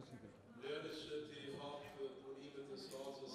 torcida.